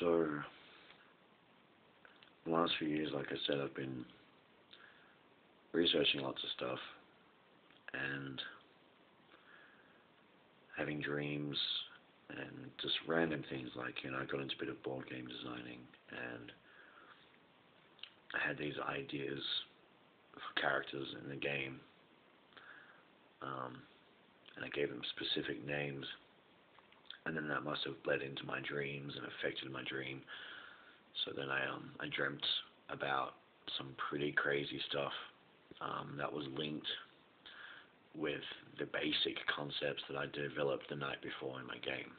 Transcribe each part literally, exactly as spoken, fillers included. So, the last few years, like I said, I've been researching lots of stuff and having dreams and just random things. Like, you know, I got into a bit of board game designing and I had these ideas for characters in the game, um, and I gave them specific names, and then that must have bled into my dreams and affected my dream. So then I um I dreamt about some pretty crazy stuff um, that was linked with the basic concepts that I developed the night before in my game.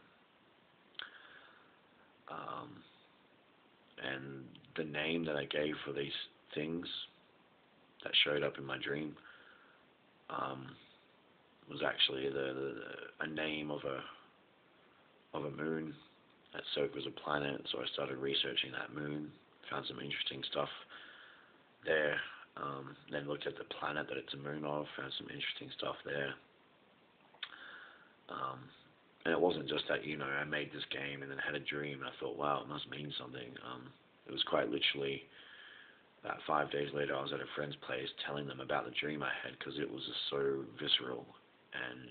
Um, and the name that I gave for these things that showed up in my dream um, was actually the, the a name of a of a moon that Soak was a planet. So I started researching that moon, found some interesting stuff there. Um, then looked at the planet that it's a moon of, found some interesting stuff there. Um, and it wasn't just that, you know, I made this game and then had a dream and I thought, wow, it must mean something. Um, it was quite literally about five days later I was at a friend's place telling them about the dream I had, because it was just so visceral and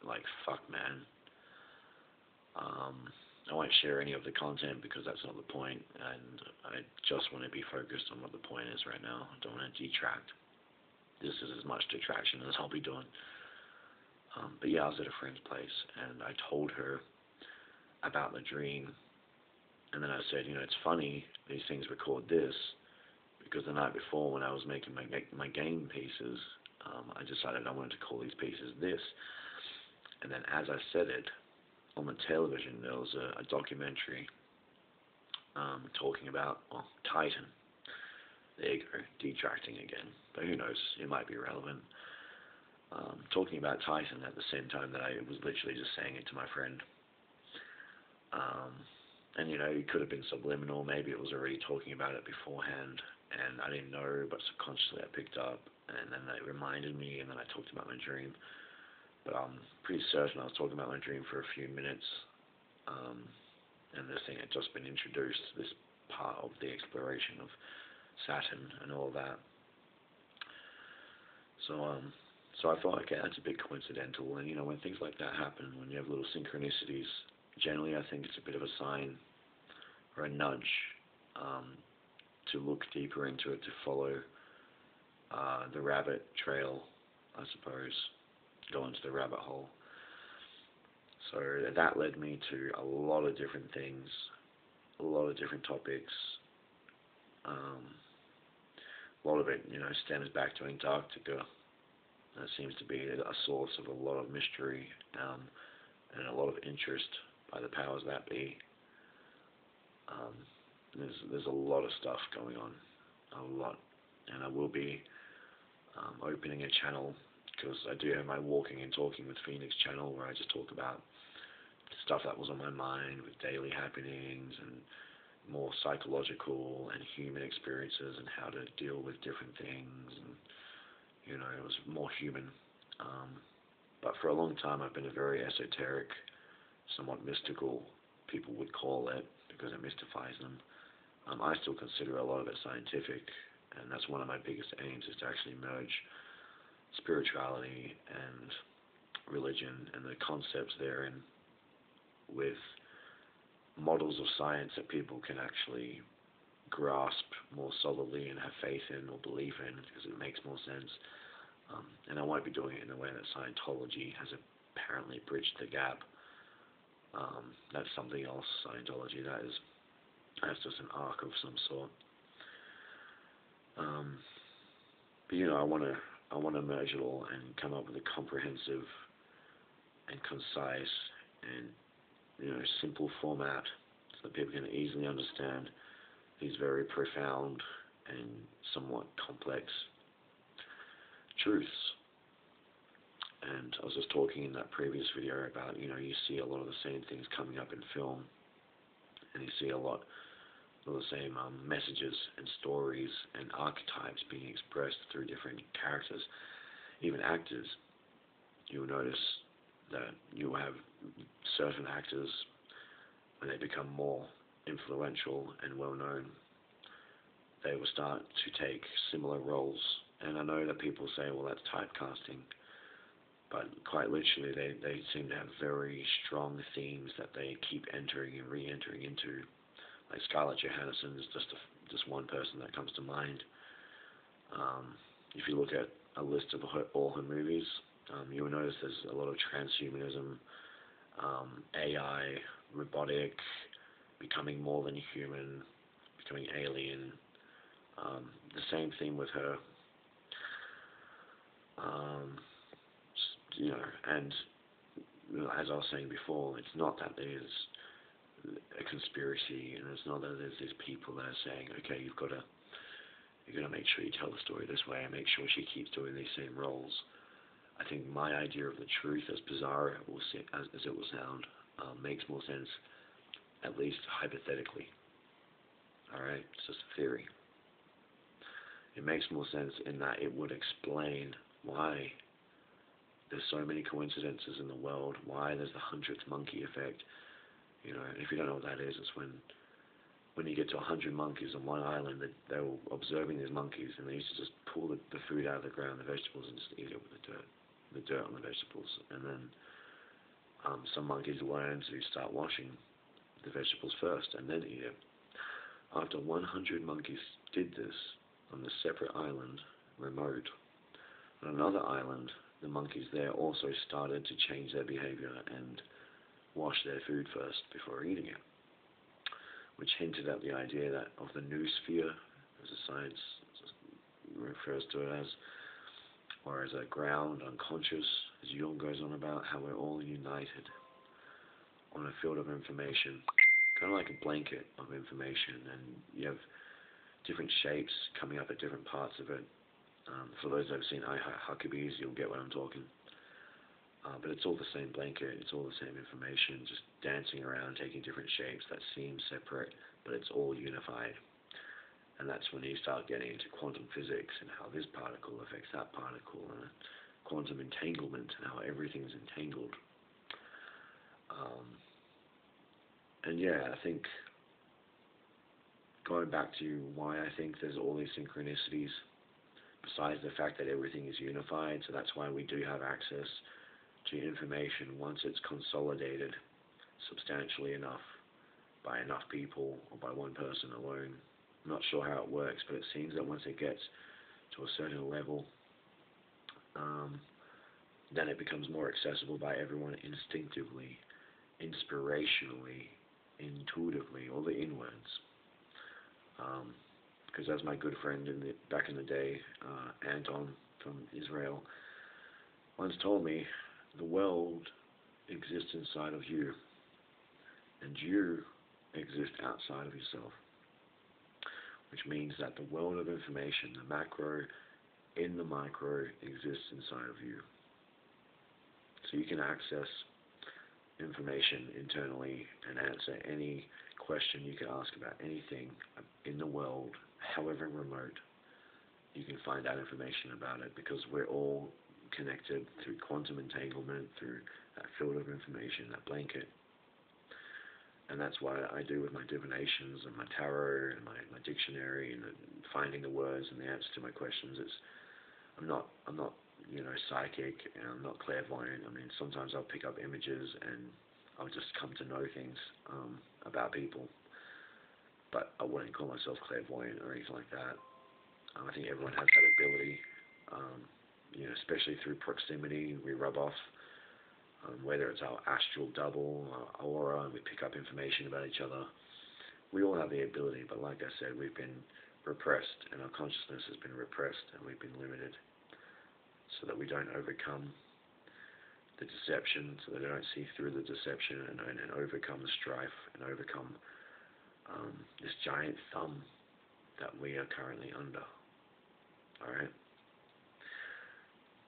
like, fuck, man. Um, I won't share any of the content because that's not the point, and I just want to be focused on what the point is right now. I don't want to detract. This is as much detraction as I'll be doing. Um, but yeah, I was at a friend's place, and I told her about the dream, and then I said, you know, it's funny these things were called this, because the night before when I was making my, my game pieces, um, I decided I wanted to call these pieces this. And then as I said it, on the television there was a, a documentary um, talking about oh, Titan. There you go, detracting again, but who knows, it might be relevant. Um, talking about Titan at the same time that I was literally just saying it to my friend. Um, and you know, it could have been subliminal, maybe it was already talking about it beforehand and I didn't know, but subconsciously I picked up, and then it reminded me, and then I talked about my dream. But I'm pretty certain I was talking about my dream for a few minutes, um, and this thing had just been introduced, this part of the exploration of Saturn and all that. So um, so I thought, okay, that's a bit coincidental, and you know, when things like that happen, when you have little synchronicities, generally I think it's a bit of a sign or a nudge um, to look deeper into it, to follow uh, the rabbit trail, I suppose. Go into the rabbit hole. So that led me to a lot of different things, a lot of different topics. Um, a lot of it, you know, stems back to Antarctica. That seems to be a source of a lot of mystery um, and a lot of interest by the powers that be. Um, there's there's a lot of stuff going on, a lot, and I will be um, opening a channel, because I do have my Walking and Talking with Phoenix channel where I just talk about stuff that was on my mind with daily happenings and more psychological and human experiences and how to deal with different things, and you know, it was more human. Um, but for a long time I've been a very esoteric, somewhat mystical, people would call it, because it mystifies them. Um, I still consider a lot of it scientific, and that's one of my biggest aims, is to actually merge spirituality and religion and the concepts therein with models of science that people can actually grasp more solidly and have faith in or believe in, because it makes more sense. Um, and I won't be doing it in the way that Scientology has apparently bridged the gap. Um, that's something else, Scientology, that is, that's just an arc of some sort. Um, but you know, I want to I want to merge it all and come up with a comprehensive and concise and, you know, simple format so that people can easily understand these very profound and somewhat complex truths. And I was just talking in that previous video about, you know, you see a lot of the same things coming up in film, and you see a lot all the same um, messages and stories and archetypes being expressed through different characters, even actors. You'll notice that you have certain actors when they become more influential and well-known, they will start to take similar roles. And I know that people say, well, that's typecasting, but quite literally they, they seem to have very strong themes that they keep entering and re-entering into. Like Scarlett Johansson is just a, just one person that comes to mind. Um, if you look at a list of her, all her movies, um, you'll notice there's a lot of transhumanism, um, A I, robotic, becoming more than human, becoming alien. Um, the same thing with her. Um, you know, and you know, as I was saying before, it's not that there's a conspiracy, and it's not that there's these people that are saying, okay, you've got to, you've got to make sure you tell the story this way, and make sure she keeps doing these same roles. I think my idea of the truth, as bizarre it will se- as, as it will sound, um, makes more sense, at least hypothetically. All right, it's just a theory. It makes more sense in that it would explain why there's so many coincidences in the world, why there's the hundredth monkey effect. You know, if you don't know what that is, it's when when you get to a hundred monkeys on one island, that they, they were observing these monkeys, and they used to just pull the, the food out of the ground, the vegetables, and just eat it with the dirt, the dirt on the vegetables. And then um, some monkeys learn to start washing the vegetables first and then eat it. After one hundred monkeys did this on a separate island, remote, on another island, the monkeys there also started to change their behavior and wash their food first before eating it, which hinted at the idea that of the new sphere, as the science refers to it as, or as a ground unconscious, as Jung goes on about, how we're all united on a field of information, kind of like a blanket of information, and you have different shapes coming up at different parts of it. Um, for those that have seen I Huckabees, you'll get what I'm talking. Uh, but it's all the same blanket, it's all the same information, just dancing around, taking different shapes that seem separate, but it's all unified. And that's when you start getting into quantum physics and how this particle affects that particle, and quantum entanglement and how everything's entangled. Um, and yeah, I think, going back to why I think there's all these synchronicities, besides the fact that everything is unified, so that's why we do have access to information once it's consolidated substantially enough by enough people or by one person alone. I'm not sure how it works, but it seems that once it gets to a certain level, um, then it becomes more accessible by everyone instinctively, inspirationally, intuitively, all the inwards. Um, because as my good friend in the, back in the day, uh, Anton from Israel, once told me, the world exists inside of you, and you exist outside of yourself, which means that the world of information, the macro in the micro, exists inside of you. So you can access information internally and answer any question you can ask about anything in the world, however remote. You can find out information about it because we're all connected through quantum entanglement, through that field of information, that blanket. And that's what I do with my divinations and my tarot and my, my dictionary and the, finding the words and the answers to my questions. It's I'm not I'm not you know psychic, and I'm not clairvoyant. I mean, sometimes I'll pick up images and I'll just come to know things um, about people, but I wouldn't call myself clairvoyant or anything like that. Um, I think everyone has that ability, um, you know, especially through proximity. We rub off, um, whether it's our astral double, our aura, and we pick up information about each other. We all have the ability, but like I said, we've been repressed, and our consciousness has been repressed, and we've been limited, so that we don't overcome the deception, so they don't see through the deception and, and, and overcome the strife and overcome um, this giant thumb that we are currently under. Alright?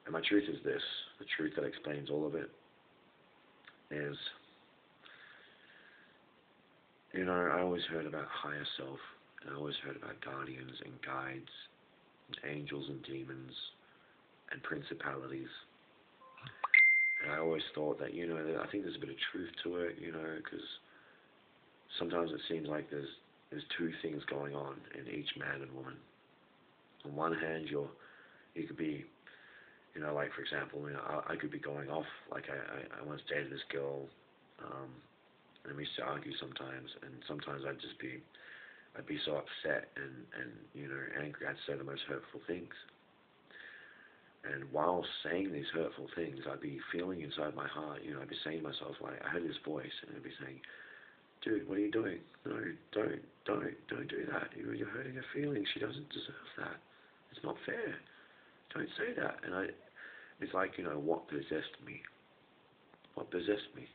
And my truth is this, the truth that explains all of it is, you know, I always heard about higher self, and I always heard about guardians and guides, and angels and demons, and principalities. And I always thought that, you know, I think there's a bit of truth to it, you know, because Sometimes it seems like there's there's two things going on in each man and woman. On one hand, you're you could be, you know, like for example, you know, I, I could be going off. Like I, I, I once dated this girl, um, and we used to argue sometimes, and sometimes I'd just be, I'd be so upset and and you know angry. I'd say the most hurtful things. And while saying these hurtful things, I'd be feeling inside my heart, you know, I'd be saying to myself, like, I heard this voice, and it'd be saying, dude, what are you doing? No, don't, don't, don't do that. You're, you're hurting her feelings. She doesn't deserve that. It's not fair. Don't say that. And I, it's like, you know, what possessed me? What possessed me?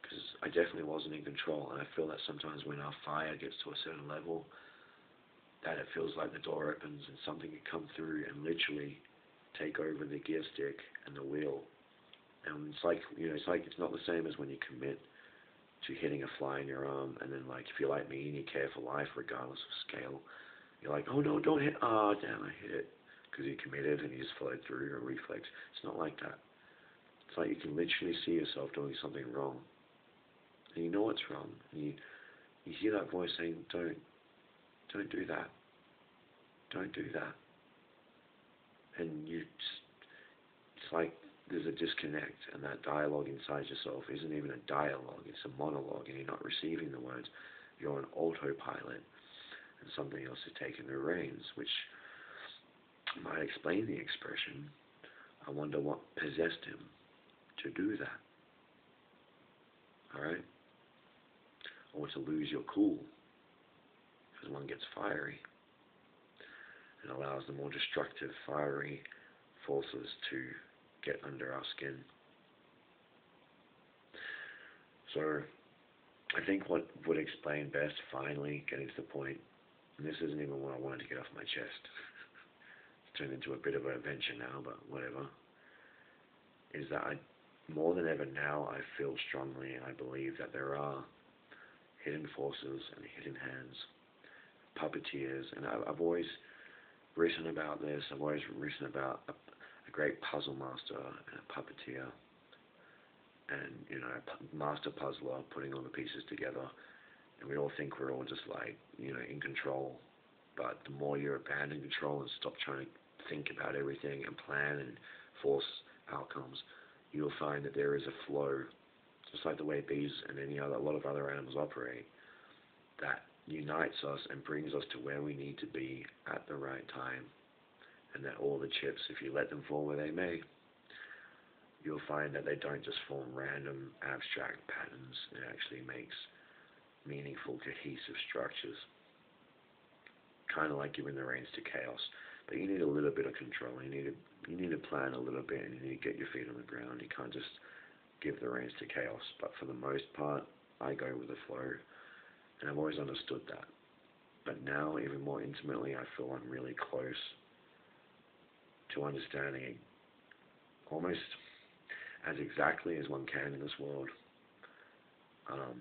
Because I definitely wasn't in control, and I feel that sometimes when our fire gets to a certain level, that it feels like the door opens and something can come through and literally take over the gear stick and the wheel. And it's like, you know, it's like it's not the same as when you commit to hitting a fly in your arm, and then, like, if you're like me and you care for life regardless of scale, you're like, oh no, don't hit, ah, oh, damn, I hit it, because you committed and you just followed through your reflex. It's not like that. It's like you can literally see yourself doing something wrong, and you know it's wrong, and you, you hear that voice saying, don't, don't do that, don't do that. And you just, it's like there's a disconnect, and that dialogue inside yourself isn't even a dialogue, it's a monologue, and you're not receiving the words, you're on autopilot, and something else is taking the reins, which might explain the expression, I wonder what possessed him to do that, alright? Or to lose your cool, because one gets fiery, and allows the more destructive, fiery forces to get under our skin. So, I think what would explain best, finally getting to the point, and this isn't even what I wanted to get off my chest, it's turned into a bit of an adventure now, but whatever, is that I, more than ever now, I feel strongly and I believe that there are hidden forces and hidden hands, puppeteers, and I, I've always written about this, I've always written about a, a great puzzle master and a puppeteer, and you know, a master puzzler putting all the pieces together, and we all think we're all just like, you know, in control, but the more you abandon control and stop trying to think about everything and plan and force outcomes, you'll find that there is a flow, just like the way bees and any other, a lot of other animals operate, that unites us and brings us to where we need to be at the right time, and that all the chips, if you let them fall where they may, you'll find that they don't just form random abstract patterns, it actually makes meaningful cohesive structures, kind of like giving the reins to chaos, but you need a little bit of control, you need to, you need to plan a little bit, and you need to get your feet on the ground, you can't just give the reins to chaos, but for the most part, I go with the flow. And I've always understood that. But now, even more intimately, I feel I'm really close to understanding almost as exactly as one can in this world um,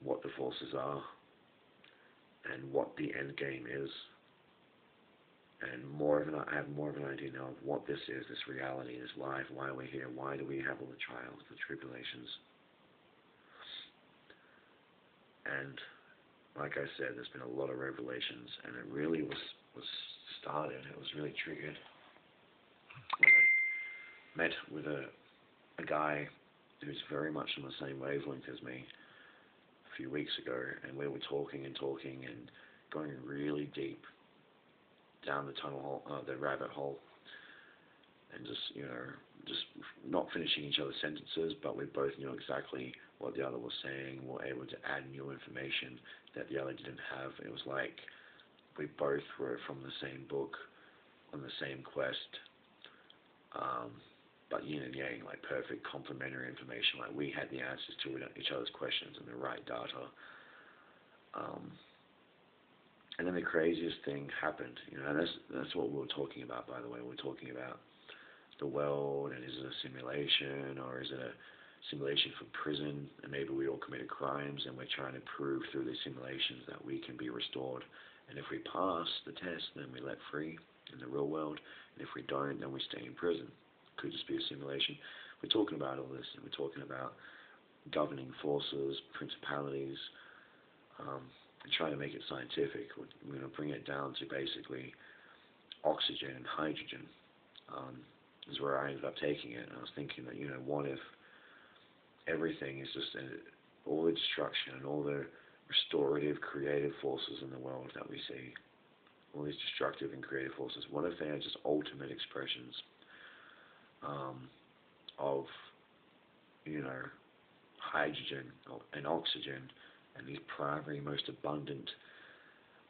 what the forces are and what the end game is. And more of an, I have more of an idea now of what this is, this reality, this life, why we're here, why do we have all the trials, the tribulations. And like I said, there's been a lot of revelations, and it really was, was started, it was really triggered when I met with a, a guy who's very much on the same wavelength as me a few weeks ago, and we were talking and talking and going really deep down the tunnel hole, uh, the rabbit hole, and just, you know, just not finishing each other's sentences, but we both knew exactly what the other was saying, we were able to add new information that the other didn't have. It was like we both were from the same book, on the same quest, um, but yin and yang, like perfect complementary information, like we had the answers to each other's questions and the right data. Um, and then the craziest thing happened, you know, and that's, that's what we were talking about, by the way, we were talking about the world, and is it a simulation, or is it a simulation for prison, and maybe we all committed crimes, and we're trying to prove through these simulations that we can be restored, and if we pass the test, then we let free in the real world, and if we don't, then we stay in prison. Could just be a simulation. We're talking about all this, and we're talking about governing forces, principalities, um, and trying to make it scientific. We're going to bring it down to basically oxygen and hydrogen, um, is where I ended up taking it. And I was thinking that, you know, what if everything is just a, all the destruction and all the restorative, creative forces in the world that we see, all these destructive and creative forces, what if they are just ultimate expressions um, of, you know, hydrogen and oxygen and these primary, most abundant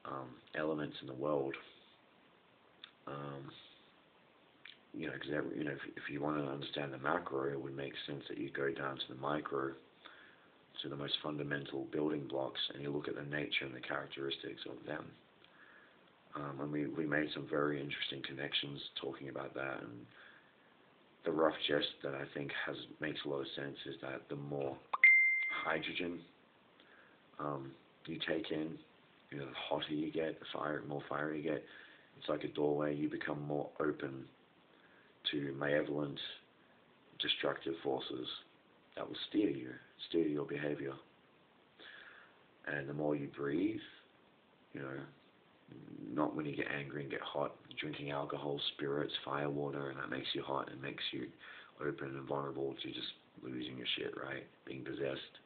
um, elements in the world? Um, you know, because you know, if, if you want to understand the macro, it would make sense that you go down to the micro, to the most fundamental building blocks, and you look at the nature and the characteristics of them. Um, and we, we made some very interesting connections talking about that, and the rough gist that I think has makes a lot of sense is that the more hydrogen um, you take in, you know, the hotter you get, the fire, more fire you get, it's like a doorway. You become more open to malevolent, destructive forces that will steer you, steer your behavior. And the more you breathe, you know, not when you get angry and get hot, drinking alcohol, spirits, fire, water, and that makes you hot and makes you open and vulnerable to just losing your shit, right? Being possessed,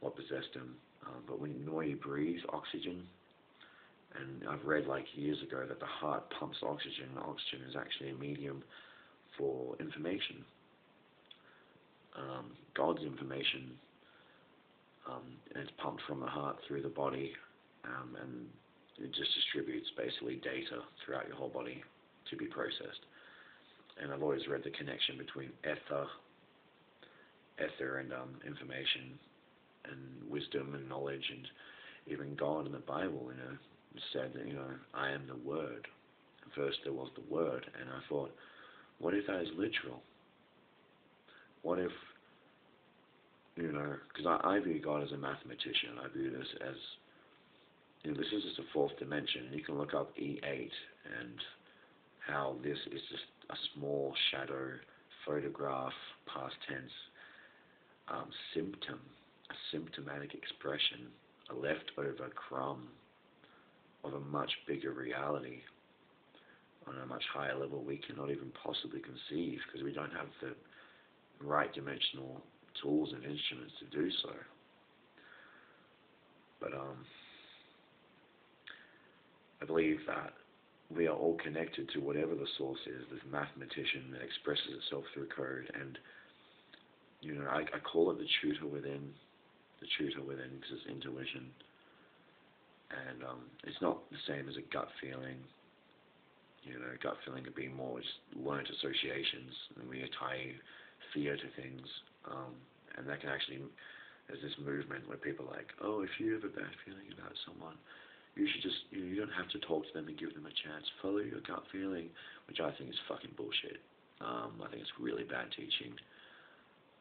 what possessed him. Um, but when the more you breathe, oxygen, and I've read like years ago that the heart pumps oxygen, and oxygen is actually a medium for information, um, God's information, um, and it's pumped from the heart through the body, um, and it just distributes basically data throughout your whole body to be processed. And I've always read the connection between ether, ether and um, information and wisdom and knowledge, and even God in the Bible, you know, said that, you know, I am the Word. At first there was the Word, and I thought, what if that is literal? What if, you know, because I, I view God as a mathematician. I view this as, you know, this is just a fourth dimension. You can look up E eight and how this is just a small shadow, photograph, past tense, um, symptom, a symptomatic expression, a leftover crumb of a much bigger reality on a much higher level we cannot even possibly conceive, because we don't have the right dimensional tools and instruments to do so. But um, I believe that we are all connected to whatever the source is, this mathematician that expresses itself through code. And, you know, I, I call it the tutor within, the tutor within, because it's intuition. And um, it's not the same as a gut feeling. You know, gut feeling could be more just learned associations, and we tie fear to things. Um, and that can actually, there's this movement where people are like, oh, if you have a bad feeling about someone, you should just, you know, you don't have to talk to them and give them a chance. Follow your gut feeling, which I think is fucking bullshit. Um, I think it's really bad teaching.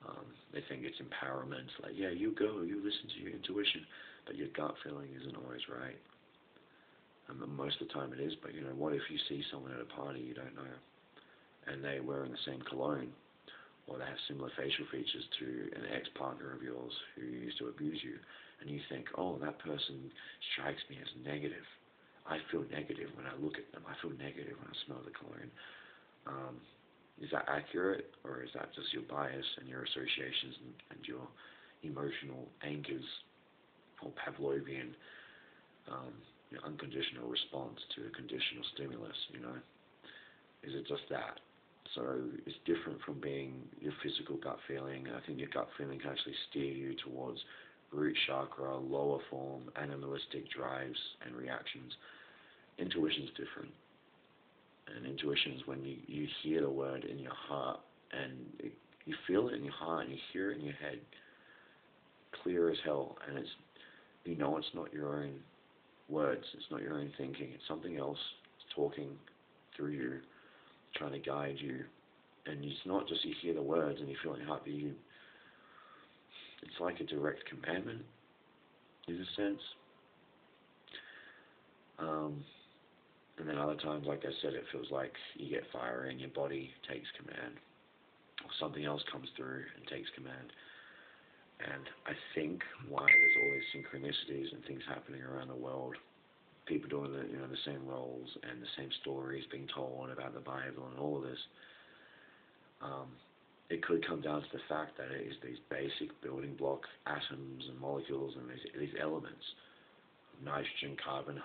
Um, they think it's empowerment. Like, yeah, you go, you listen to your intuition, but your gut feeling isn't always right. And most of the time it is, but you know, what if you see someone at a party you don't know, and they're wearing the same cologne, or they have similar facial features to an ex-partner of yours who used to abuse you, and you think, oh, that person strikes me as negative. I feel negative when I look at them. I feel negative when I smell the cologne. Um, Is that accurate, or is that just your bias and your associations and, and your emotional anchors, or Pavlovian um, you know, unconditional response to a conditional stimulus, you know? Is it just that? So it's different from being your physical gut feeling. I think your gut feeling can actually steer you towards root chakra, lower form, animalistic drives and reactions. Intuition's different. And intuition is when you, you hear the word in your heart, and it, you feel it in your heart, and you hear it in your head, clear as hell, and it's, you know, it's not your own words, it's not your own thinking, it's something else, it's talking through you, trying to guide you. And it's not just you hear the words and you feel it in your heart, but you, it's like a direct commandment, in a sense. Um... And then other times, like I said, it feels like you get fire and your body takes command, or something else comes through and takes command. And I think why there's all these synchronicities and things happening around the world, people doing the, you know, the same roles and the same stories being told about the Bible and all of this, um, it could come down to the fact that it is these basic building block atoms and molecules and these, these elements, nitrogen, carbon,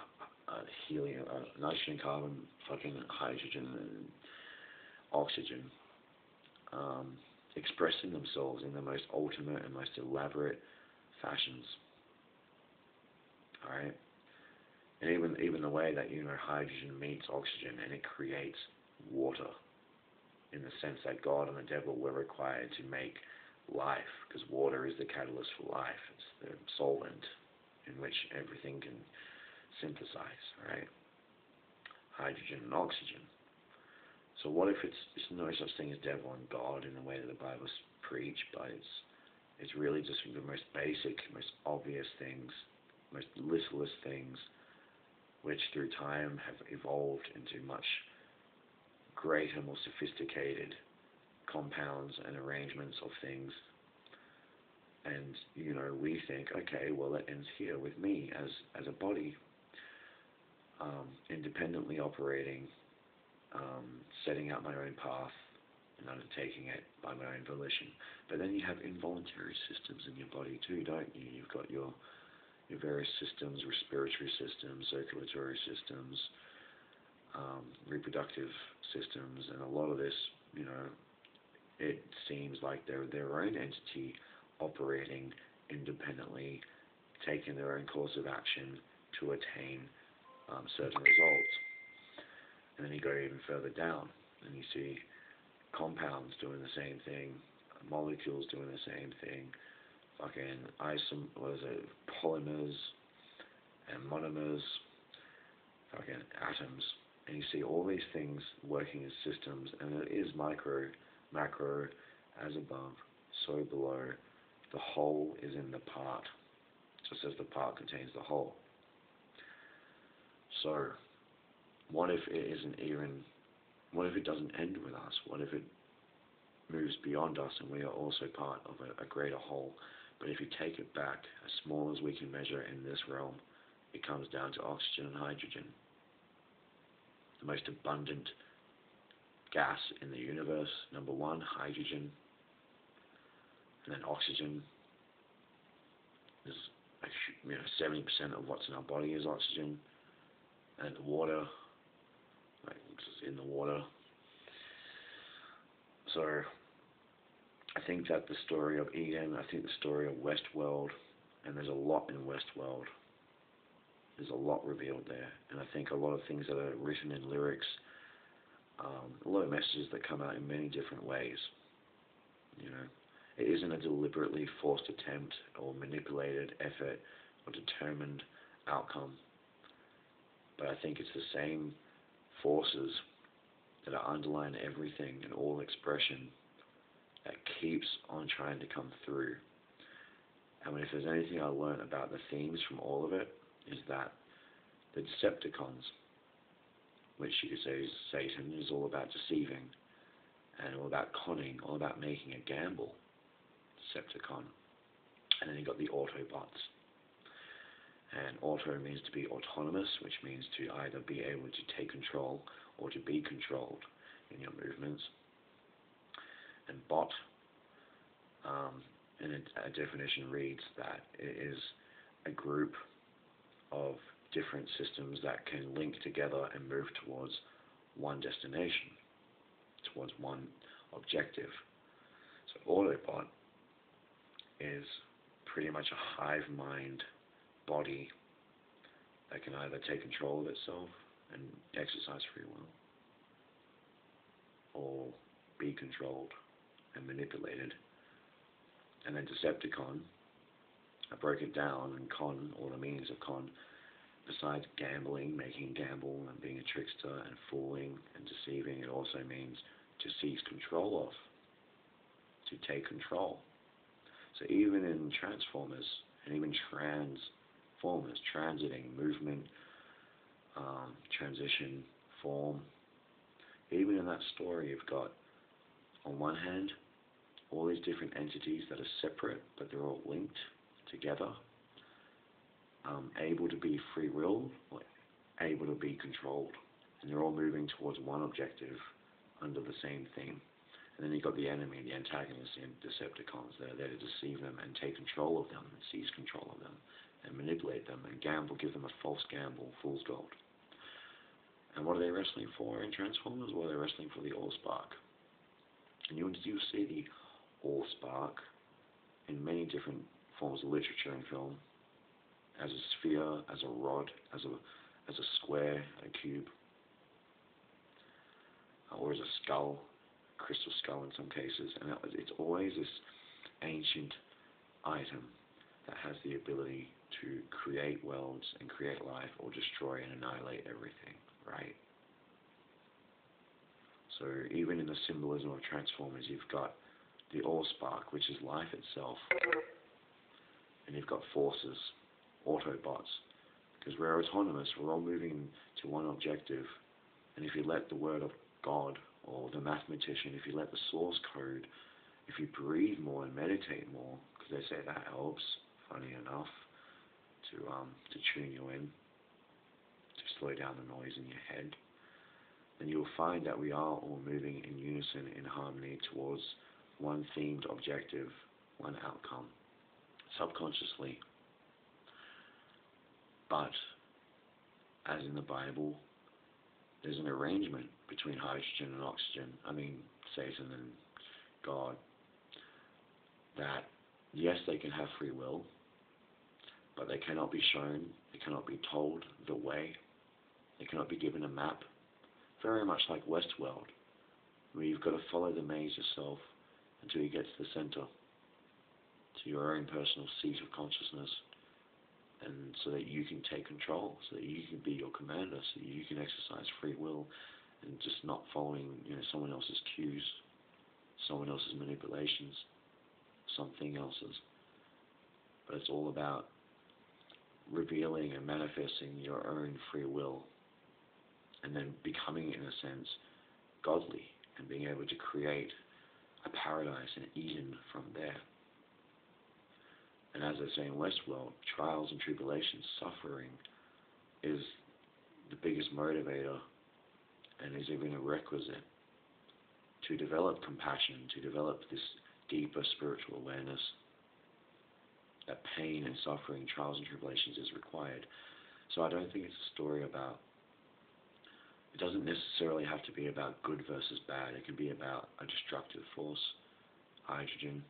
uh, helium, uh, nitrogen, carbon, fucking hydrogen, and oxygen, um, expressing themselves in the most ultimate and most elaborate fashions. Alright? And even even the way that, you know, hydrogen meets oxygen and it creates water, in the sense that God and the devil were required to make life, because water is the catalyst for life. It's the solvent in which everything can synthesize, right? Hydrogen and oxygen. So what if it's, it's no such thing as devil and God in the way that the Bible's preached, but it's, it's really just the most basic, most obvious things, most listless things, which through time have evolved into much greater, more sophisticated compounds and arrangements of things. And, you know, we think, okay, well, that ends here with me as, as a body, um, independently operating, Um, setting out my own path and undertaking it by my own volition. But then you have involuntary systems in your body too, don't you? You've got your your various systems, respiratory systems, circulatory systems, um, reproductive systems, and a lot of this, you know, it seems like they're their own entity operating independently, taking their own course of action to attain um, certain results. And then you go even further down and you see compounds doing the same thing, molecules doing the same thing, fucking isom, what is it, polymers and monomers, fucking atoms. And you see all these things working as systems, and it is micro, macro, as above, so below. The whole is in the part, just as the part contains the whole. So what if it isn't even, what if it doesn't end with us? What if it moves beyond us and we are also part of a, a greater whole? But if you take it back, as small as we can measure in this realm, it comes down to oxygen and hydrogen. The most abundant gas in the universe, number one, hydrogen, and then oxygen. Is, you know, seventy percent of what's in our body is oxygen, and water. Just in the water. So I think that the story of Eden, I think the story of Westworld, and there's a lot in Westworld, there's a lot revealed there, and I think a lot of things that are written in lyrics, um, a lot of messages that come out in many different ways, you know. It isn't a deliberately forced attempt or manipulated effort or determined outcome, but I think it's the same forces that are underlying everything and all expression that keeps on trying to come through. I mean, if there's anything I learned about the themes from all of it, is that the Decepticons, which you could say is Satan, is all about deceiving and all about conning, all about making a gamble. Decepticon. And then you got the Autobots. And auto means to be autonomous, which means to either be able to take control or to be controlled in your movements. And bot, um, and a, a definition reads that it is a group of different systems that can link together and move towards one destination, towards one objective. So Autobot is pretty much a hive mind body that can either take control of itself and exercise free will, or be controlled and manipulated. And then Decepticon, I broke it down, and con, or the meanings of con, besides gambling, making a gamble and being a trickster and fooling and deceiving, it also means to seize control of, to take control. So even in Transformers, and even trans Formers, transiting, movement, um, transition, form. Even in that story, you've got, on one hand, all these different entities that are separate, but they're all linked together, um, able to be free will, able to be controlled, and they're all moving towards one objective under the same thing. And then you've got the enemy, the antagonists, and Decepticons that are there to deceive them and take control of them, and seize control of them, and manipulate them, and gamble, give them a false gamble, fool's gold. And what are they wrestling for in Transformers? Well, they're wrestling for the AllSpark. And you'll, you'll see the AllSpark in many different forms of literature and film, as a sphere, as a rod, as a, as a square, a cube, or as a skull, crystal skull in some cases, and it's always this ancient item that has the ability to create worlds and create life, or destroy and annihilate everything, right? So even in the symbolism of Transformers, you've got the AllSpark, which is life itself, and you've got forces, Autobots, because we're autonomous, we're all moving to one objective, and if you let the word of God, or the mathematician, if you let the source code, if you breathe more and meditate more, because they say that helps, funny enough, to um, to tune you in, to slow down the noise in your head, then you'll find that we are all moving in unison, in harmony, towards one themed objective, one outcome, subconsciously. But, as in the Bible, there's an arrangement between hydrogen and oxygen, I mean Satan and God, that yes, they can have free will, but they cannot be shown, they cannot be told the way, they cannot be given a map, very much like Westworld, where you've got to follow the maze yourself until you get to the center, to your own personal seat of consciousness, and so that you can take control, so that you can be your commander, so that you can exercise free will, and just not following, you know, someone else's cues, someone else's manipulations, something else's. But it's all about revealing and manifesting your own free will, and then becoming, in a sense, godly, and being able to create a paradise and Eden from there. And as I say in Westworld, trials and tribulations, suffering, is the biggest motivator, and is even a requisite to develop compassion, to develop this deeper spiritual awareness that pain and suffering, trials and tribulations, is required. So I don't think it's a story about, it doesn't necessarily have to be about good versus bad. It can be about a destructive force, hydrogen,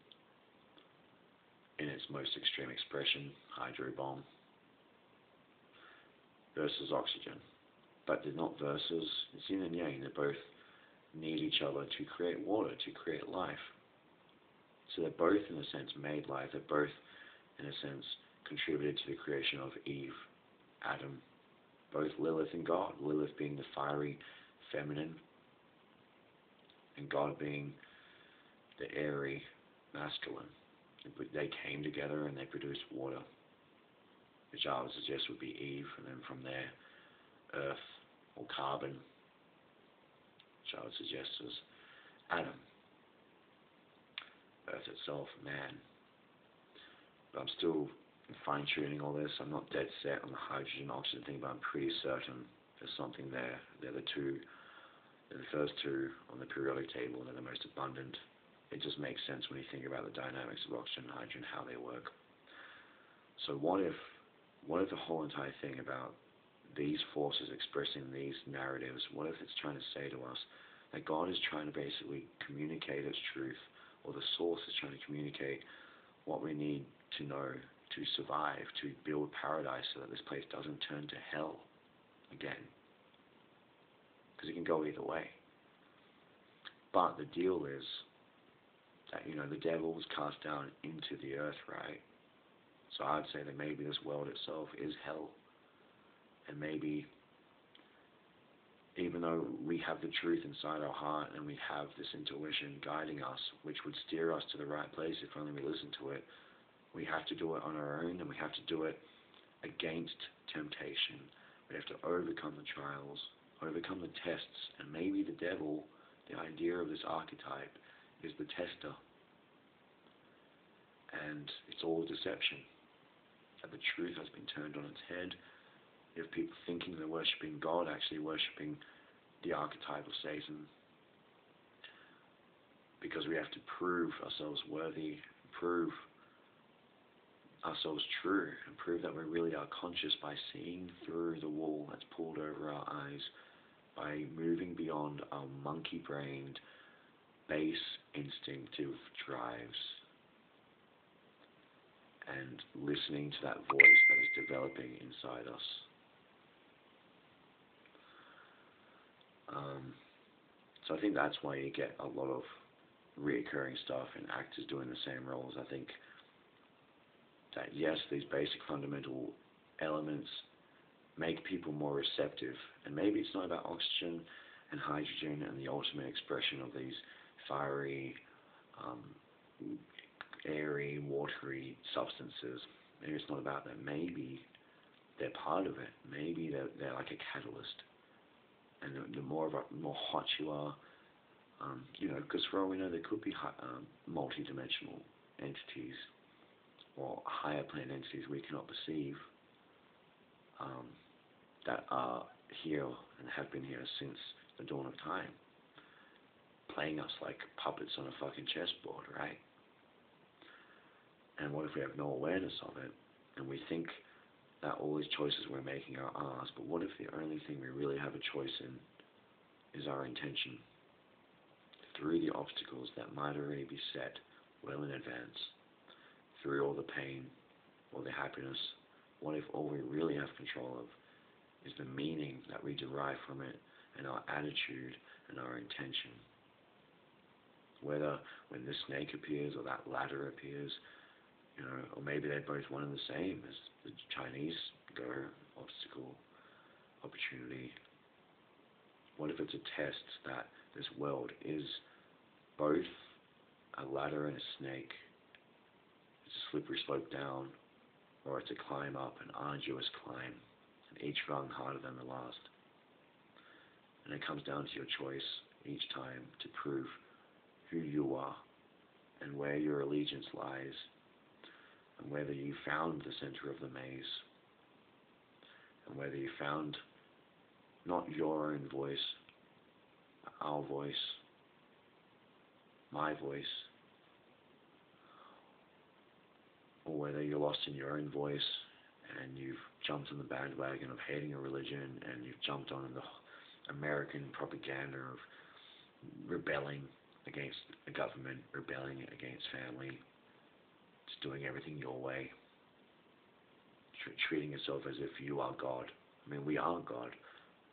in its most extreme expression, hydro bomb, versus oxygen. But they're not versus, it's yin and yang, they both need each other to create water, to create life. So they're both, in a sense, made life, they're both, in a sense, contributed to the creation of Eve, Adam, both Lillith and God, Lillith being the fiery feminine, and God being the airy masculine. They came together and they produced water, which I would suggest would be Eve, and then from there, Earth, or carbon, which I would suggest is Adam, Earth itself, man. But I'm still fine-tuning all this. I'm not dead set on the hydrogen-oxygen thing, but I'm pretty certain there's something there. They're the two, they're the first two on the periodic table, and they're the most abundant. It just makes sense when you think about the dynamics of oxygen and hydrogen, how they work. So what if, what if the whole entire thing about these forces expressing these narratives, what if it's trying to say to us that God is trying to basically communicate its truth, or the source is trying to communicate what we need to know to survive, to build paradise, so that this place doesn't turn to hell again? Because it can go either way. But the deal is that, you know, the devil was cast down into the earth, right? So I'd say that maybe this world itself is hell. And maybe, even though we have the truth inside our heart and we have this intuition guiding us, which would steer us to the right place if only we listen to it, we have to do it on our own, and we have to do it against temptation. We have to overcome the trials, overcome the tests, and maybe the devil, the idea of this archetype, is the tester, and it's all a deception. That the truth has been turned on its head. You have people thinking they're worshipping God, actually worshipping the archetype of Satan. Because we have to prove ourselves worthy, prove ourselves true, and prove that we really are conscious by seeing through the wall that's pulled over our eyes, by moving beyond our monkey-brained, base instinctive drives, and listening to that voice that is developing inside us. Um, so I think that's why you get a lot of reoccurring stuff and actors doing the same roles. I think that yes, these basic fundamental elements make people more receptive, and maybe it's not about oxygen and hydrogen and the ultimate expression of these fiery, um, airy, watery substances. Maybe it's not about that. Maybe they're part of it. Maybe they're, they're like a catalyst. And the, the more of a, more hot you are, um, you know, because for all we know, there could be um, multi-dimensional entities or higher plane entities we cannot perceive, um, that are here and have been here since the dawn of time, playing us like puppets on a fucking chessboard, right? And what if we have no awareness of it, and we think that all these choices we're making are ours, but what if the only thing we really have a choice in is our intention, through the obstacles that might already be set well in advance, through all the pain or the happiness? What if all we really have control of is the meaning that we derive from it, and our attitude and our intention? Whether when this snake appears or that ladder appears, you know, or maybe they're both one and the same, as the Chinese go, obstacle, opportunity. What if it's a test that this world is both a ladder and a snake? It's a slippery slope down, or it's a climb up, an arduous climb, and each rung harder than the last. And it comes down to your choice each time to prove who you are and where your allegiance lies, and whether you found the center of the maze, and whether you found not your own voice, our voice, my voice, or whether you're lost in your own voice and you've jumped on the bandwagon of hating a religion, and you've jumped on the American propaganda of rebelling against the government, rebelling against family, just doing everything your way, Tr treating yourself as if you are God. I mean, we are God,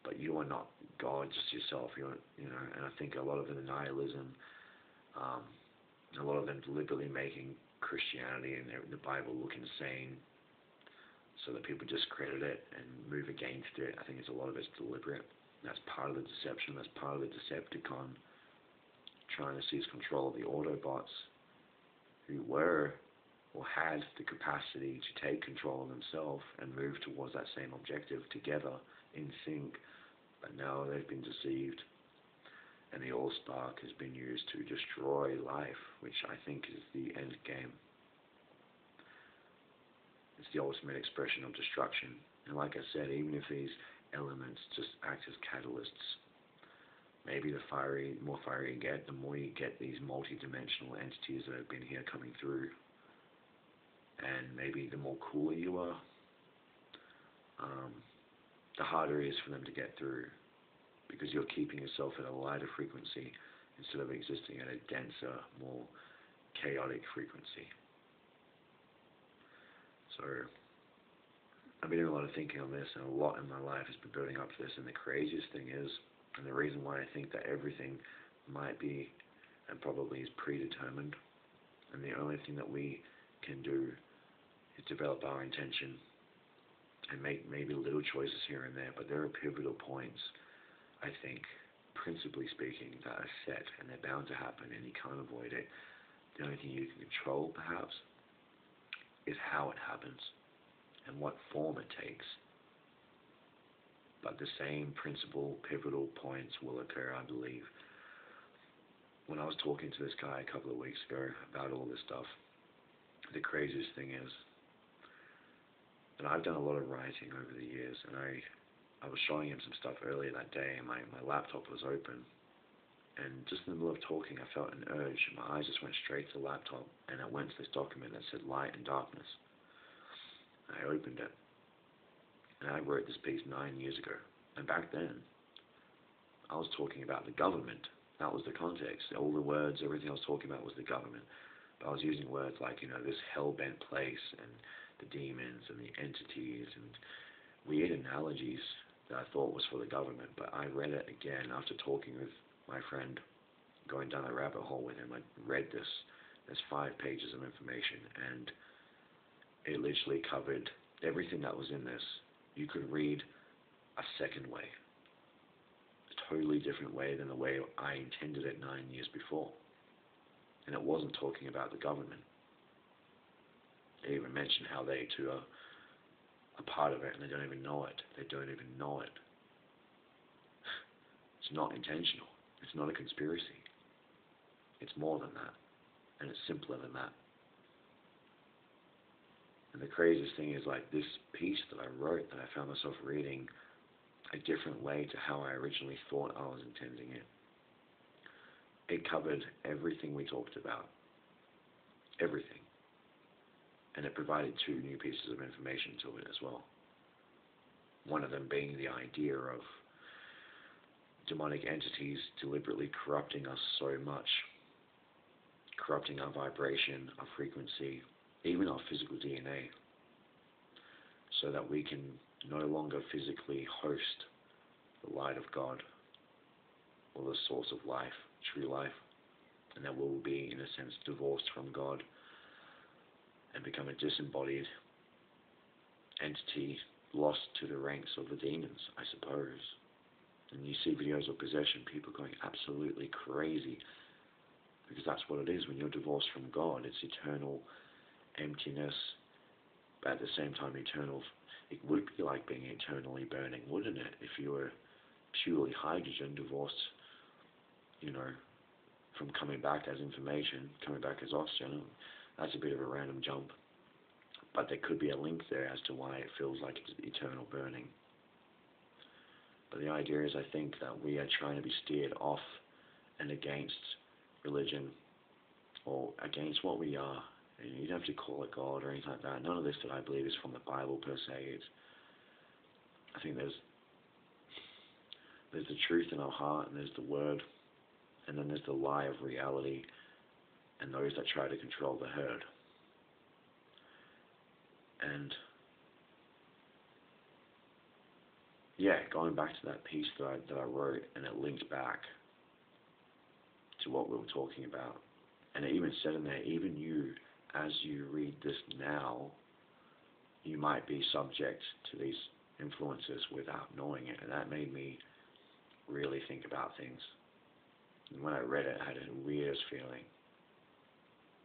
but you are not God, just yourself. You're, you know, and I think a lot of the nihilism, um, a lot of them deliberately making Christianity and the Bible look insane, so that people discredit it and move against it. I think it's a lot of it's deliberate. That's part of the deception. That's part of the Decepticon trying to seize control of the Autobots, who were or had the capacity to take control of themselves and move towards that same objective together in sync, but now they've been deceived, and the AllSpark has been used to destroy life, which I think is the end game. It's the ultimate expression of destruction. And like I said, even if these elements just act as catalysts, maybe the fiery, more fiery you get, the more you get these multi-dimensional entities that have been here coming through. And maybe the more cooler you are, um, the harder it is for them to get through, because you're keeping yourself at a lighter frequency instead of existing at a denser, more chaotic frequency. So I've been doing a lot of thinking on this, and a lot in my life has been building up to this. And the craziest thing is, and the reason why I think that everything might be and probably is predetermined, and the only thing that we can do is develop our intention and make maybe little choices here and there, but there are pivotal points, I think, principally speaking, that are set, and they're bound to happen, and you can't avoid it. The only thing you can control, perhaps, is how it happens and what form it takes. But the same principal pivotal points will occur, I believe. When I was talking to this guy a couple of weeks ago about all this stuff, the craziest thing is, and I've done a lot of writing over the years, and I, I was showing him some stuff earlier that day, and my, my laptop was open, and just in the middle of talking, I felt an urge, and my eyes just went straight to the laptop, and I went to this document that said Light and Darkness. I opened it, and I wrote this piece nine years ago, and back then, I was talking about the government. That was the context. All the words, everything I was talking about was the government. But I was using words like, you know, this hell-bent place, and the demons, and the entities, and weird analogies that I thought was for the government. But I read it again after talking with my friend, going down the rabbit hole with him. I read this. There's five pages of information, and it literally covered everything that was in this. You could read a second way. A totally different way than the way I intended it nine years before. And it wasn't talking about the government. They even mention how they too are a part of it, and they don't even know it. They don't even know it. It's not intentional. It's not a conspiracy. It's more than that. And it's simpler than that. And the craziest thing is, like, this piece that I wrote, that I found myself reading a different way to how I originally thought I was intending it. It covered everything we talked about. Everything. And it provided two new pieces of information to it as well. One of them being the idea of demonic entities deliberately corrupting us so much, corrupting our vibration, our frequency, even our physical D N A, so that we can no longer physically host the light of God or the source of life, true life, and that we'll be, in a sense, divorced from God and become a disembodied entity lost to the ranks of the demons, I suppose. And you see videos of possession, people going absolutely crazy, because that's what it is when you're divorced from God. It's eternal emptiness, but at the same time eternal. It would be like being eternally burning, wouldn't it, if you were purely hydrogen, divorced, you know, from coming back as information, coming back as oxygen. That's a bit of a random jump, but there could be a link there as to why it feels like it's eternal burning. But the idea is, I think, that we are trying to be steered off and against religion, or against what we are. And you don't have to call it God or anything like that. None of this that I believe is from the Bible per se. It's, I think there's there's the truth in our heart, and there's the word, and then there's the lie of reality, and those that try to control the herd. And yeah, going back to that piece that I, that I wrote, and it linked back to what we were talking about, and it even said in there, even you, as you read this now, you might be subject to these influences without knowing it. And that made me really think about things. And when I read it, I had a weirdest feeling.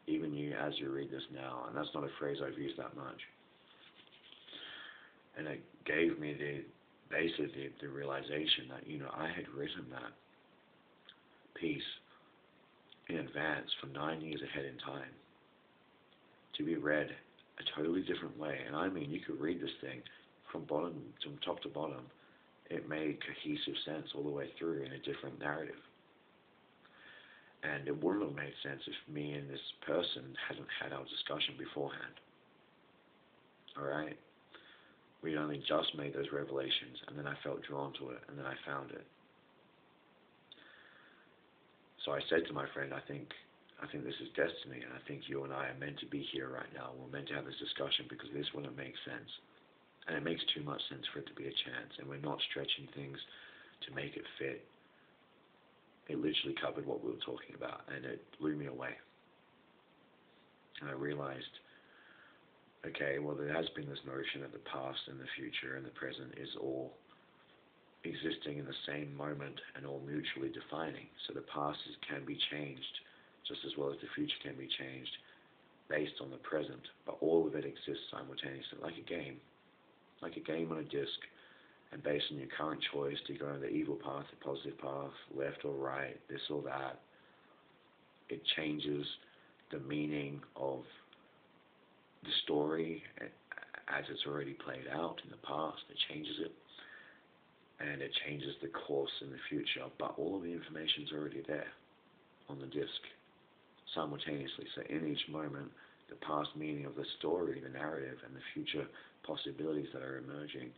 Even you, as you read this now. And that's not a phrase I've used that much. And it gave me the, basically, the realization that, you know, I had written that piece in advance for nine years ahead in time, to be read a totally different way. And I mean, you could read this thing from bottom to top to bottom. It made cohesive sense all the way through in a different narrative. And it wouldn't have made sense if me and this person hadn't had our discussion beforehand. Alright? We'd only just made those revelations, and then I felt drawn to it, and then I found it. So I said to my friend, I think I think this is destiny, and I think you and I are meant to be here right now. We're meant to have this discussion, because this wouldn't make sense. And it makes too much sense for it to be a chance, and we're not stretching things to make it fit. It literally covered what we were talking about, and it blew me away. And I realized, okay, well, there has been this notion that the past and the future and the present is all existing in the same moment and all mutually defining. So the past is, can be changed just as well as the future can be changed based on the present, but all of it exists simultaneously, like a game, like a game on a disc. And based on your current choice, do you go on the evil path, the positive path, left or right, this or that, it changes the meaning of the story as it's already played out in the past. It changes it, and it changes the course in the future, but all of the information's already there on the disc simultaneously. So in each moment, the past meaning of the story, the narrative, and the future possibilities that are emerging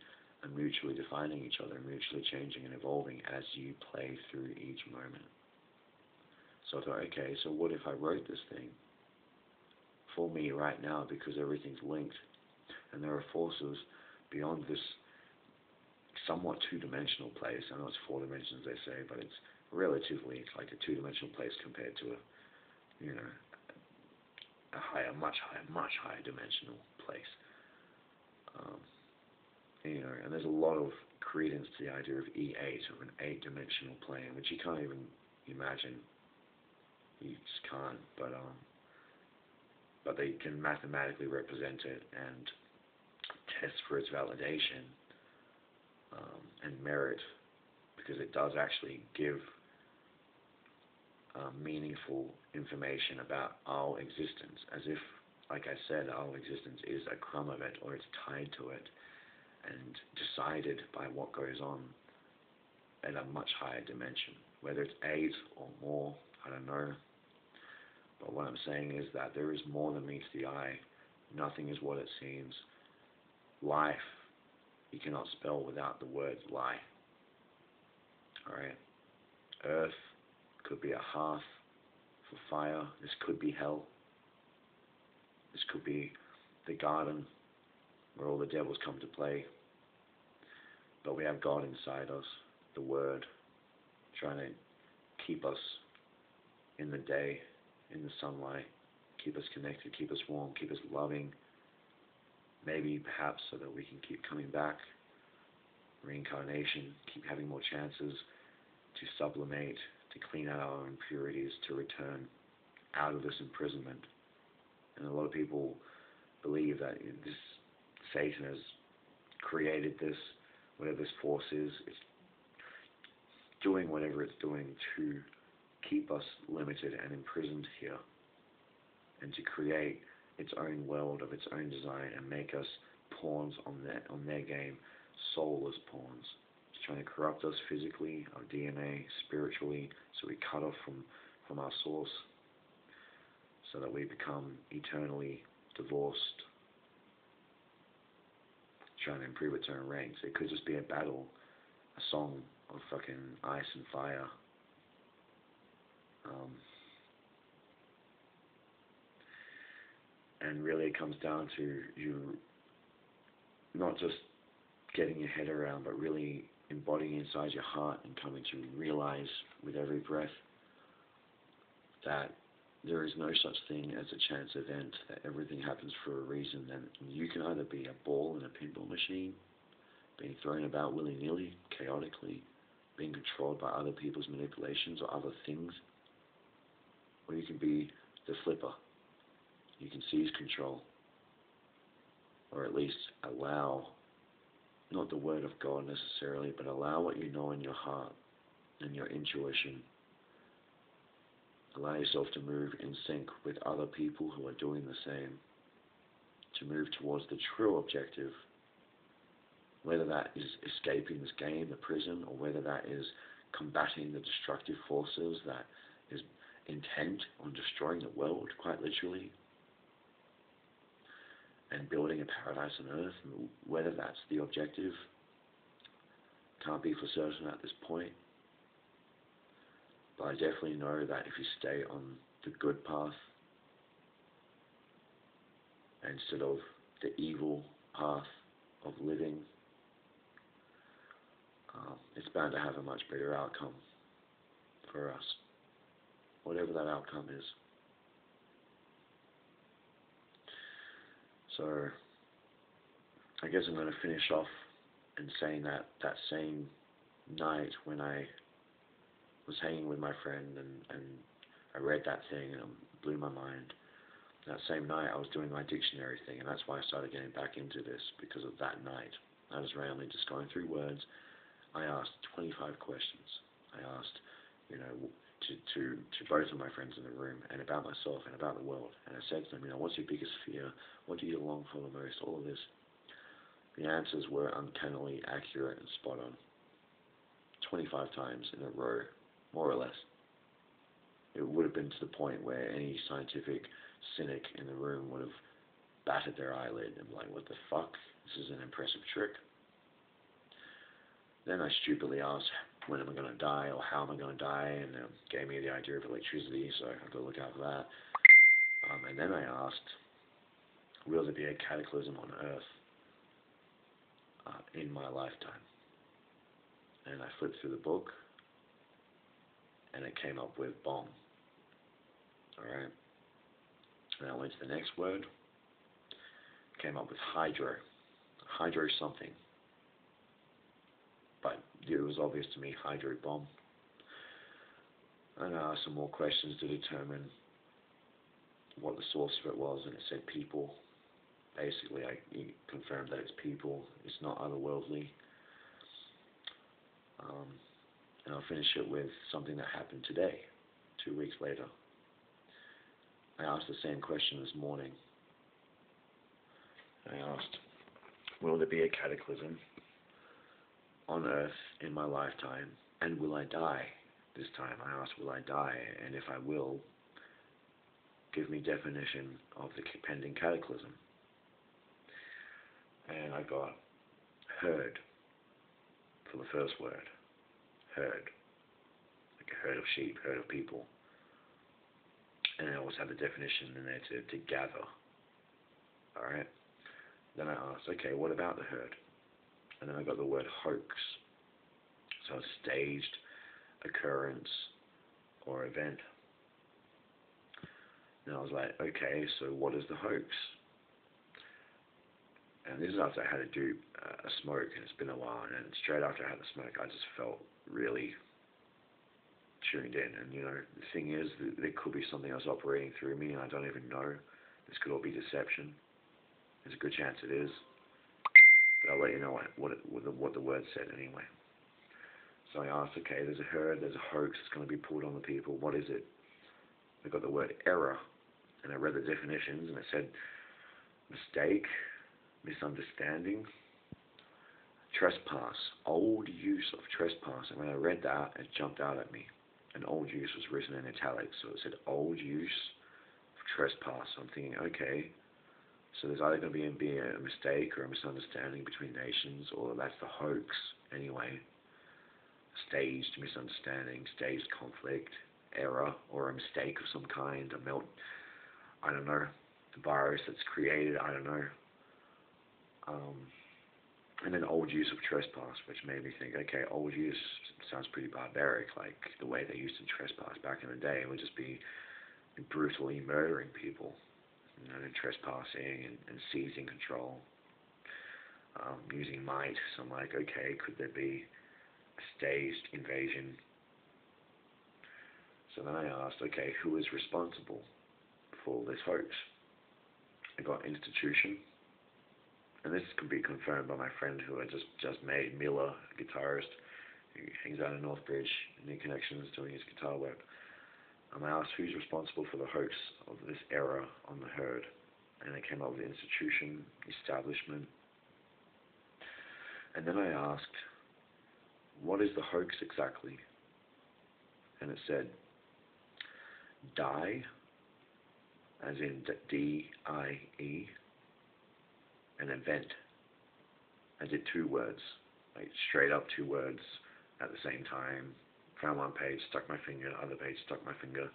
are mutually defining each other, mutually changing and evolving as you play through each moment. So I thought, okay, so what if I wrote this thing for me right now, because everything's linked, and there are forces beyond this somewhat two-dimensional place. I know it's four dimensions, they say, but it's relatively, it's like a two-dimensional place compared to a, you know, a higher, much higher, much higher dimensional place. Um, you know, and there's a lot of credence to the idea of E eight, of an eight-dimensional plane, which you can't even imagine. You just can't, but um, but they can mathematically represent it and test for its validation um, and merit, because it does actually give uh, meaningful information about our existence, as if, like I said, our existence is a crumb of it, or it's tied to it and decided by what goes on at a much higher dimension, whether it's eight or more, I don't know. But what I'm saying is that there is more than meets the eye. Nothing is what it seems. Life, you cannot spell without the word lie. Alright? Earth could be a hearth for fire. This could be hell. This could be the garden where all the devils come to play. But we have God inside us, the Word, trying to keep us in the day, in the sunlight, keep us connected, keep us warm, keep us loving, maybe perhaps so that we can keep coming back, reincarnation, keep having more chances to sublimate, to clean out our impurities, to return out of this imprisonment. And a lot of people believe that this Satan has created this, whatever this force is, it's doing whatever it's doing to keep us limited and imprisoned here, and to create its own world of its own design and make us pawns on their, on their game, soulless pawns. It's trying to corrupt us physically, our D N A, spiritually, so we cut off from, from our source, so that we become eternally divorced. It's trying to improve its own ranks. It could just be a battle, a song of fucking ice and fire. Um, and really it comes down to you not just getting your head around, but really embodying inside your heart and coming to realize with every breath that there is no such thing as a chance event, that everything happens for a reason, and you can either be a ball in a pinball machine, being thrown about willy-nilly, chaotically, being controlled by other people's manipulations or other things, or you can be the flipper. You can seize control, or at least allow, not the word of God necessarily, but allow what you know in your heart and your intuition. Allow yourself to move in sync with other people who are doing the same, to move towards the true objective, whether that is escaping this game, the prison, or whether that is combating the destructive forces that is intent on destroying the world, quite literally, and building a paradise on earth, whether that's the objective, can't be for certain at this point, but I definitely know that if you stay on the good path, instead of the evil path of living, um, it's bound to have a much better outcome for us, whatever that outcome is. So I guess I'm going to finish off in saying that that same night when I was hanging with my friend and, and I read that thing and it blew my mind, that same night I was doing my dictionary thing, and that's why I started getting back into this, because of that night. I was randomly just going through words. I asked twenty-five questions. I asked, you know, to, to, to both of my friends in the room and about myself and about the world. And I said to them, you know, what's your biggest fear? What do you get along for the most? All of this. The answers were uncannily accurate and spot on. twenty-five times in a row, more or less. It would have been to the point where any scientific cynic in the room would have batted their eyelid and be like, what the fuck? This is an impressive trick. Then I stupidly asked, when am I going to die, or how am I going to die? And it gave me the idea of electricity, so I've got to look out for that. Um, and then I asked, will there be a cataclysm on Earth uh, in my lifetime? And I flipped through the book, and it came up with bomb. Alright. And I went to the next word. Came up with hydro. Hydro something. But it was obvious to me, hydro bomb. And I asked some more questions to determine what the source of it was, and it said people. Basically, I confirmed that it's people. It's not otherworldly. Um, and I'll finish it with something that happened today, two weeks later. I asked the same question this morning. I asked, will there be a cataclysm on Earth in my lifetime, and will I die this time? I asked, will I die? And if I will, give me definition of the pending cataclysm. And I got heard for the first word. Herd. Like a herd of sheep, herd of people. And I always had the definition in there to, to gather. Alright? Then I asked, okay, what about the herd? And then I got the word hoax. So a staged occurrence or event. And I was like, okay, so what is the hoax? And this is after I had to do uh, a smoke, and it's been a while, and straight after I had the smoke, I just felt really tuned in. And, you know, the thing is, that there could be something else operating through me, and I don't even know. This could all be deception. There's a good chance it is. But I'll let you know what, what, it, what, the, what the word said anyway. So I asked, okay, there's a herd, there's a hoax, it's going to be pulled on the people, what is it? I got the word error, and I read the definitions, and it said mistake, misunderstanding, trespass, old use of trespass. And when I read that, it jumped out at me. And old use was written in italics, so it said old use of trespass. I'm thinking, okay, so there's either going to be a mistake or a misunderstanding between nations, or that's the hoax anyway. Staged misunderstanding, staged conflict, error, or a mistake of some kind, a melt, I don't know, the virus that's created, I don't know. Um, and then old use of trespass, which made me think, okay, old use sounds pretty barbaric, like the way they used to trespass back in the day would just be brutally murdering people, you know, and trespassing and, and seizing control, um, using might. So I'm like, okay, could there be a staged invasion? So then I asked, okay, who is responsible for this hoax? I got institution. And this can be confirmed by my friend who I just, just made, Miller, a guitarist, who hangs out in Northbridge, New Connections, doing his guitar work. And I asked who's responsible for the hoax of this error on the herd. And I came up with institution, establishment. And then I asked, what is the hoax exactly? And it said, die, as in D I E, an event. I did two words, like straight up two words at the same time. Found one page, stuck my finger, other page, stuck my finger.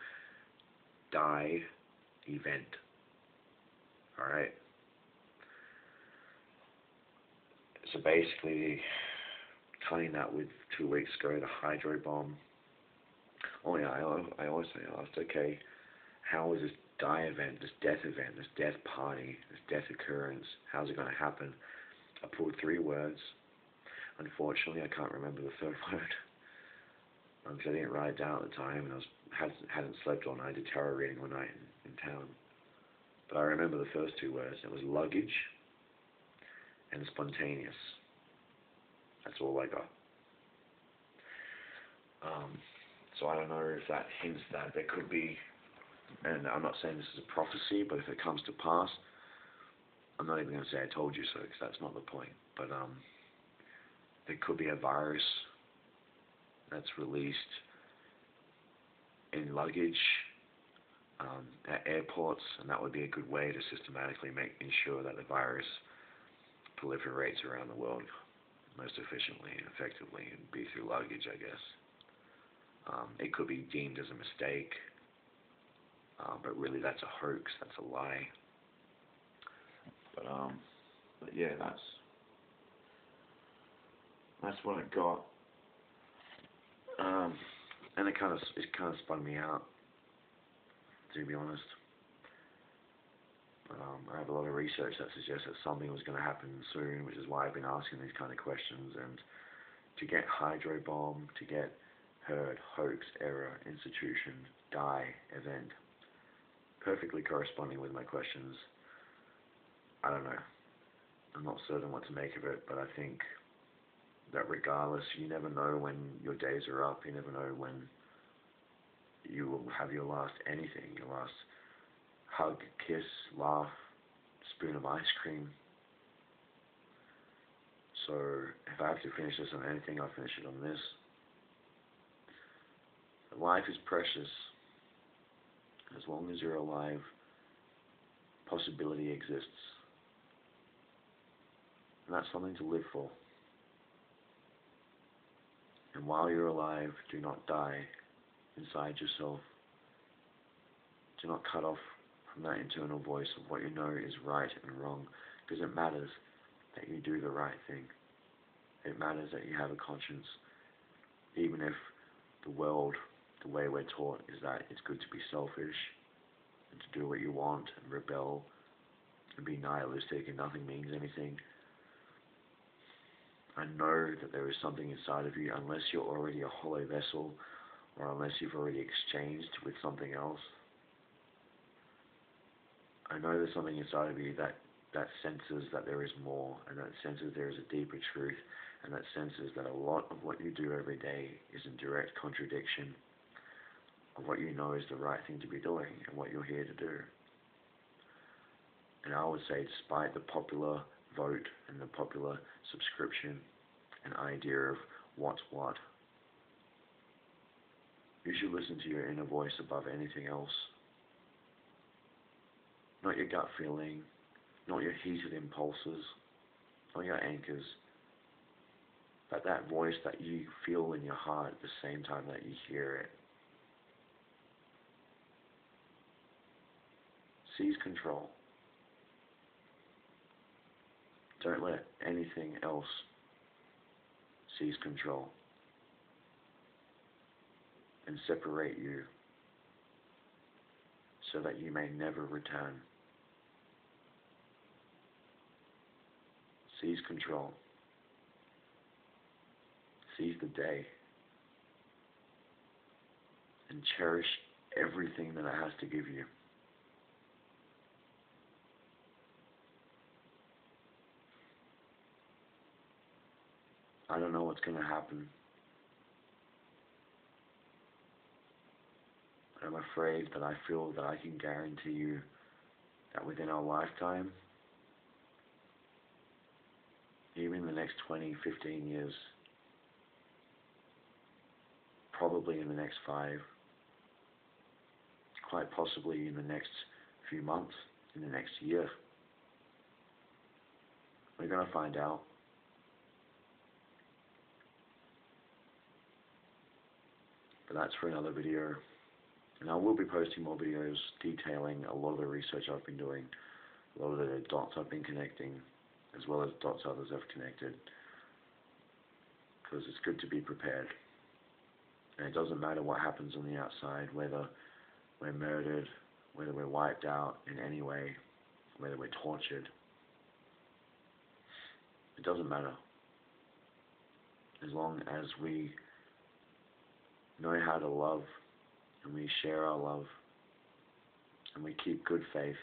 Die, event. Alright. So basically, tying that with two weeks ago, the hydro bomb. Oh yeah, I, I also asked, okay, how is this die event, this death event, this death party, this death occurrence, how's it going to happen? I pulled three words. Unfortunately, I can't remember the third word because um, I didn't write it down at the time, and I was, hadn't, hadn't slept all night. I did tarot reading one night in, in town. But I remember the first two words. It was luggage and spontaneous. That's all I got. Um, So I don't know if that hints that there could be, and I'm not saying this is a prophecy, but if it comes to pass, I'm not even going to say I told you so, because that's not the point, but um, there could be a virus that's released in luggage um, at airports, and that would be a good way to systematically make ensure that the virus proliferates around the world most efficiently and effectively, and be through luggage, I guess. Um, it could be deemed as a mistake, uh, but really that's a hoax, that's a lie. But um, but yeah, that's that's what I got. Um, and it kind of it kind of spun me out, to be honest. Um, I have a lot of research that suggests that something was going to happen soon, which is why I've been asking these kind of questions. And to get hydro bomb, to get herd, hoax, error, institution, die, event, perfectly corresponding with my questions. I don't know. I'm not certain what to make of it, but I think that regardless, you never know when your days are up. You never know when you will have your last anything, your last hug, kiss, laugh, spoon of ice cream. So if I have to finish this on anything, I'll finish it on this. Life is precious. As long as you're alive, possibility exists. And that's something to live for. And while you're alive, do not die inside yourself. Do not cut off from that internal voice of what you know is right and wrong, because it matters that you do the right thing. It matters that you have a conscience, even if the world, the way we're taught, is that it's good to be selfish and to do what you want and rebel and be nihilistic and nothing means anything. I know that there is something inside of you, unless you're already a hollow vessel or unless you've already exchanged with something else. I know there's something inside of you that, that senses that there is more, and that senses there is a deeper truth, and that senses that a lot of what you do every day is in direct contradiction of what you know is the right thing to be doing and what you're here to do. And I would say, despite the popular vote and the popular subscription and idea of what's what, you should listen to your inner voice above anything else. Not your gut feeling, not your heated impulses, not your anchors, but that voice that you feel in your heart at the same time that you hear it. Seize control. Don't let anything else seize control and separate you, so that you may never return. Seize control. Seize the day. And cherish everything that it has to give you. I don't know what's going to happen. I'm afraid that I feel that I can guarantee you that within our lifetime, even in the next twenty, fifteen years, probably in the next five, quite possibly in the next few months, in the next year, we're going to find out. But that's for another video. And I will be posting more videos detailing a lot of the research I've been doing, a lot of the dots I've been connecting, as well as dots others have connected, because it's good to be prepared. And it doesn't matter what happens on the outside, whether we're murdered, whether we're wiped out in any way, whether we're tortured. It doesn't matter. As long as we know how to love, and we share our love, and we keep good faith,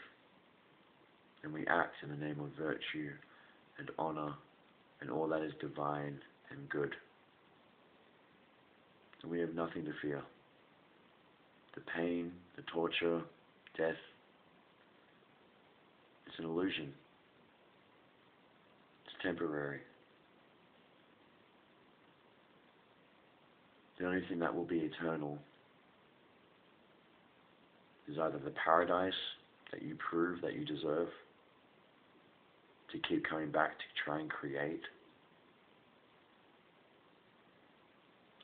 and we act in the name of virtue and honor and all that is divine and good, and we have nothing to fear. the pain, the torture, death. It's an illusion. It's temporary. The only thing that will be eternal is either the paradise that you prove that you deserve to keep coming back to try and create,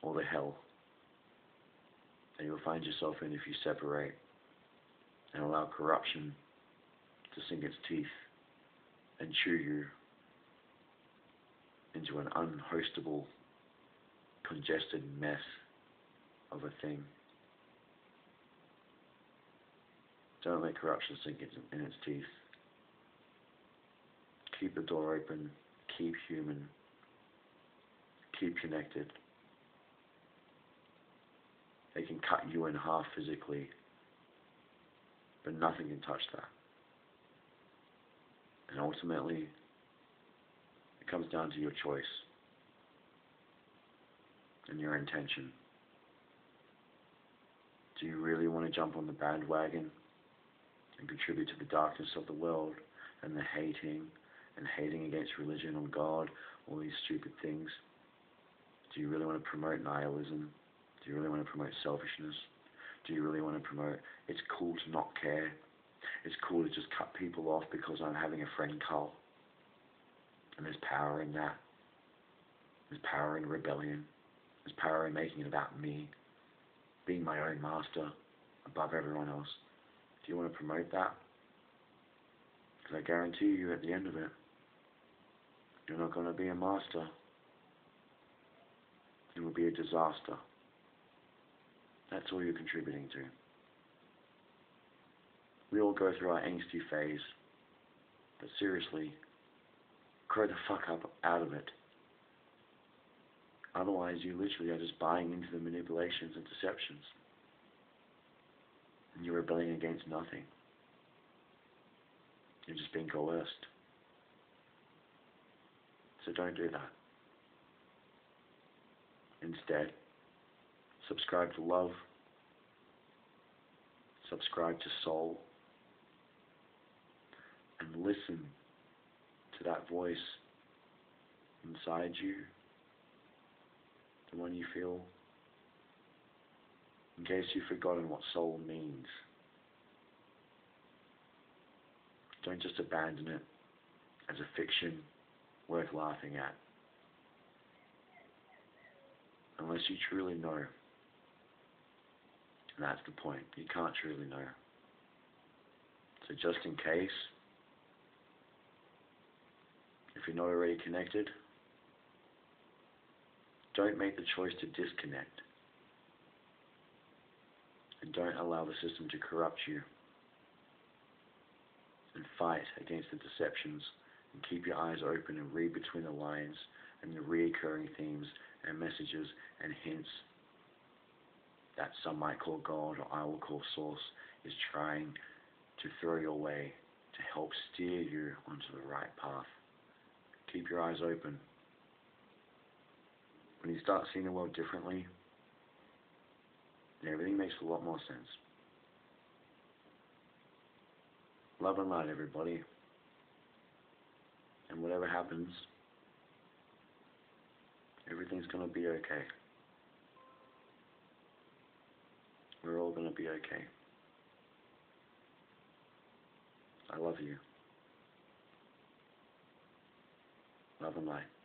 or the hell that you'll find yourself in if you separate and allow corruption to sink its teeth and chew you into an unhostable, congested mess of a thing. Don't let corruption sink in its teeth. Keep the door open. Keep human. Keep connected. They can cut you in half physically, but nothing can touch that. And ultimately, it comes down to your choice and your intention. Do you really want to jump on the bandwagon and contribute to the darkness of the world and the hating and hating against religion or God, all these stupid things? Do you really want to promote nihilism? Do you really want to promote selfishness? Do you really want to promote it's cool to not care? It's cool to just cut people off because I'm having a friend cult? And there's power in that. There's power in rebellion. There's power in making it about me, being my own master above everyone else. Do you want to promote that? Because I guarantee you at the end of it, you're not going to be a master. It will be a disaster. That's all you're contributing to. We all go through our angsty phase, but seriously, grow the fuck up out of it. Otherwise, you literally are just buying into the manipulations and deceptions, and you're rebelling against nothing. You're just being coerced. So don't do that. Instead, subscribe to love, subscribe to soul, and listen to that voice inside you, the one you feel. In case you've forgotten what soul means, don't just abandon it as a fiction worth laughing at, unless you truly know. And that's the point. You can't truly know. So just in case, if you're not already connected, don't make the choice to disconnect. And don't allow the system to corrupt you. And fight against the deceptions. And keep your eyes open and read between the lines and the reoccurring themes and messages and hints that some might call God, or I will call Source, is trying to throw your way to help steer you onto the right path. Keep your eyes open. When you start seeing the world differently, then everything makes a lot more sense. Love and light, everybody. And whatever happens, everything's going to be okay. We're all going to be okay. I love you. Love and light.